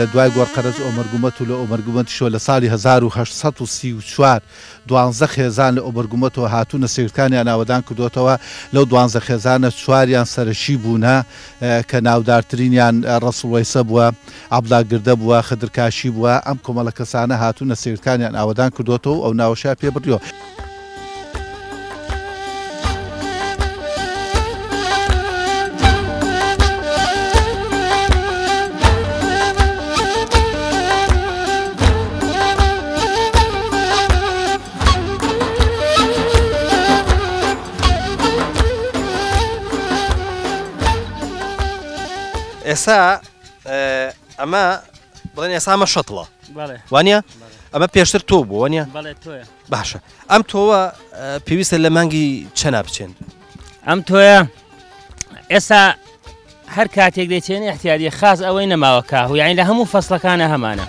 لدوای گۆڕقەرز ئۆمەرگومەت و لە ئۆمەرگومەتیشەوە لە ساڵی 1834 دوانزە خێزان لە ئۆمەرگومەتەوە هاتوونە سەیرەکانیان ئاوادان کردوتەوە. لەو دوانزە خێزانە چواریان سەرەشی بوونە کە ناودارترینیان ڕەسوڵ وەیسە بووە، عەبدڵا گردە بووە، خەدرکاشی بووە. ئەم کۆمەڵە کەسانە هاتوونە سەیرەکانیان ئاوادان کردوتەوە و ئەو ناوەشە پێ بڕیەوە. إسا أما بدنا إسا ما شطلة. بله. وانيا؟ أما بيشتر توب وانيا؟ بله تويا. باشا. أم توه بيويس اللي مانجي شنابتشين. أم توه إسا هركاتيك ديتين احتياجي خاص أوين ما وكاه يعني لهم فصل كان همانا.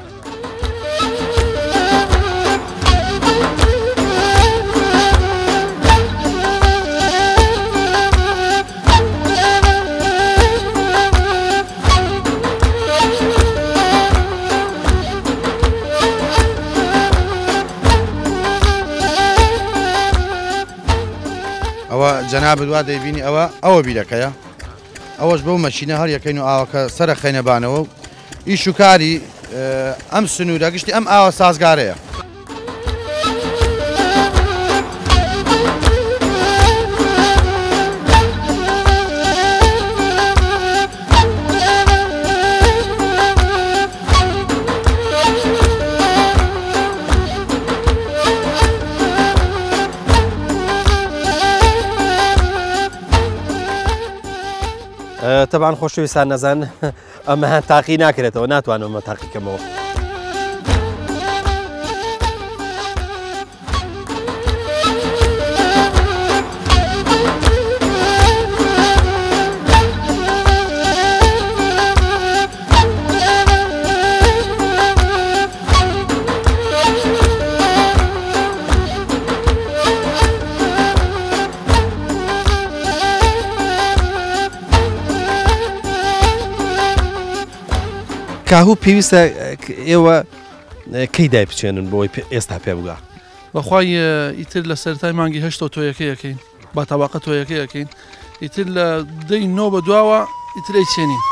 جناب الوادي بيني أو بيلك يا أوش بوم ماشينا هري كينو أوكا سر خينا بانو إيشو كاري أم سنورة قشتي أم أو سازقارية. طبعا خوشوی سان نزن اما هن تاقی نکرده تو نتوانم اما تاقی کمو کاهو پیوسته ایوا کی دای بچینن بوی استا پیوگا بخوای ایتر لسرتای مانگی هشت تو یکی یکی با طبقه تو یکی یکی ایتر دای نو بدواوا ایتر چینی